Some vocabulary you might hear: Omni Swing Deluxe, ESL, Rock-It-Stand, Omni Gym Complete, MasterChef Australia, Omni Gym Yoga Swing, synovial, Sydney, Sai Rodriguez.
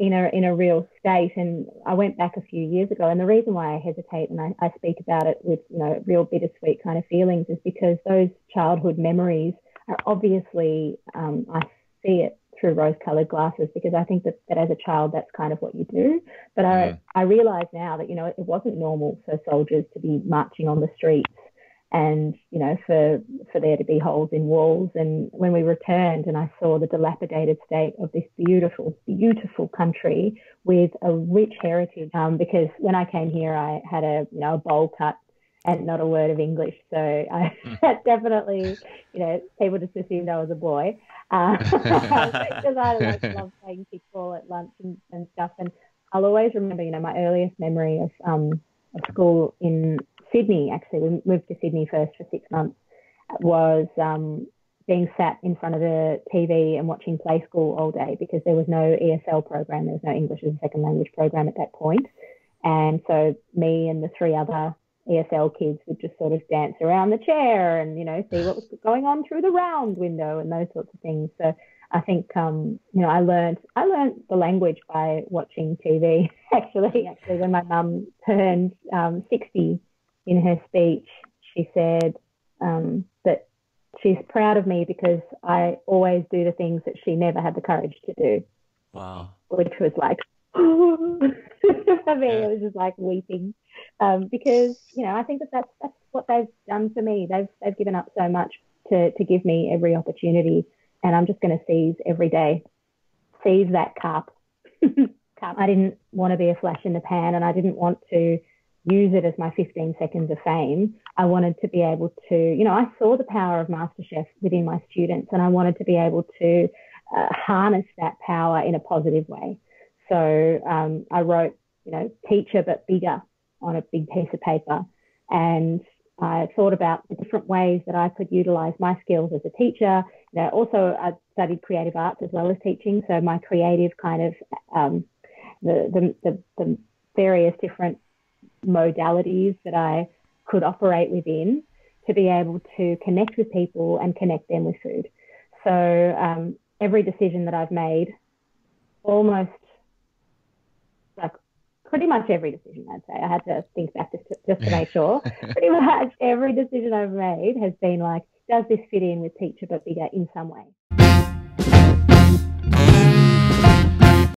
in a real state. And I went back a few years ago, and the reason why I hesitate and I speak about it with, you know, real bittersweet kind of feelings is because those childhood memories are obviously, I see it through rose-coloured glasses, because I think that as a child, that's kind of what you do. But I realise now that, you know, it wasn't normal for soldiers to be marching on the streets and, you know, for there to be holes in walls. And when we returned and I saw the dilapidated state of this beautiful, beautiful country with a rich heritage, because when I came here, I had a bowl cut and not a word of English. So I definitely, you know, people just assumed I was a boy. Because I love playing kickball at lunch and stuff. And I'll always remember, you know, my earliest memory of school in Sydney, actually, we moved to Sydney first for 6 months, was being sat in front of the TV and watching Play School all day, because there was no ESL program, there was no English as a second language program at that point. And so me and the three other ESL kids would just sort of dance around the chair and, you know, see what was going on through the round window and those sorts of things. So I think, you know, I learned the language by watching TV, actually, when my mum turned 60. In her speech, she said that she's proud of me because I always do the things that she never had the courage to do. Wow. Which was like, for me, it was just like weeping, because, you know, I think that's what they've done for me. They've given up so much to give me every opportunity, and I'm just going to seize that cup. I didn't want to be a flash in the pan, and I didn't want to use it as my 15 seconds of fame. I wanted to be able to, you know, I saw the power of MasterChef within my students, and I wanted to be able to harness that power in a positive way. So I wrote, you know, teacher but bigger on a big piece of paper. And I thought about the different ways that I could utilise my skills as a teacher. You know, also, I studied creative arts as well as teaching. So my creative kind of, the various different modalities that I could operate within to be able to connect with people and connect them with food. So every decision that I've made, almost like pretty much every decision, I'd say, I had to think back just to make sure, pretty much every decision I've made has been like, does this fit in with Teacher But Bigger in some way?